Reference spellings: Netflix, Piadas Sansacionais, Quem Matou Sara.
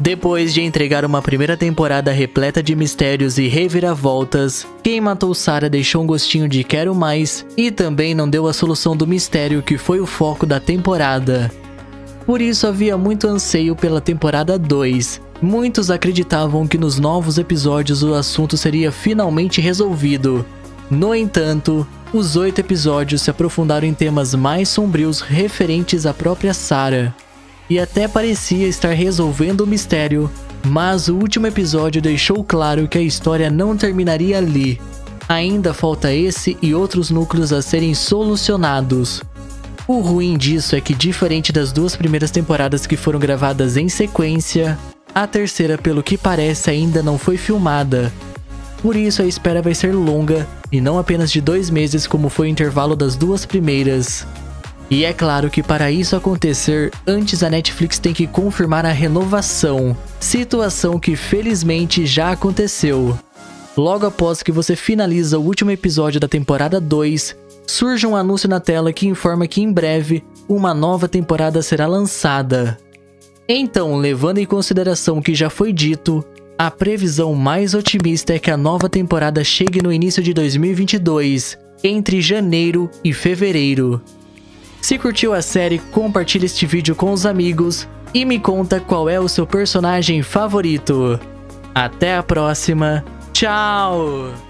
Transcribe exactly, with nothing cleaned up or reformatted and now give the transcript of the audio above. Depois de entregar uma primeira temporada repleta de mistérios e reviravoltas, Quem Matou Sara deixou um gostinho de quero mais e também não deu a solução do mistério que foi o foco da temporada. Por isso havia muito anseio pela temporada dois. Muitos acreditavam que nos novos episódios o assunto seria finalmente resolvido. No entanto, os oito episódios se aprofundaram em temas mais sombrios referentes à própria Sara. E até parecia estar resolvendo o mistério, mas o último episódio deixou claro que a história não terminaria ali. Ainda falta esse e outros núcleos a serem solucionados. O ruim disso é que, diferente das duas primeiras temporadas que foram gravadas em sequência, a terceira, pelo que parece, ainda não foi filmada. Por isso a espera vai ser longa, e não apenas de dois meses como foi o intervalo das duas primeiras. E é claro que para isso acontecer, antes a Netflix tem que confirmar a renovação, situação que felizmente já aconteceu. Logo após que você finaliza o último episódio da temporada dois, surge um anúncio na tela que informa que em breve uma nova temporada será lançada. Então, levando em consideração o que já foi dito, a previsão mais otimista é que a nova temporada chegue no início de dois mil e vinte e dois, entre janeiro e fevereiro. Se curtiu a série, compartilhe este vídeo com os amigos e me conta qual é o seu personagem favorito. Até a próxima, tchau!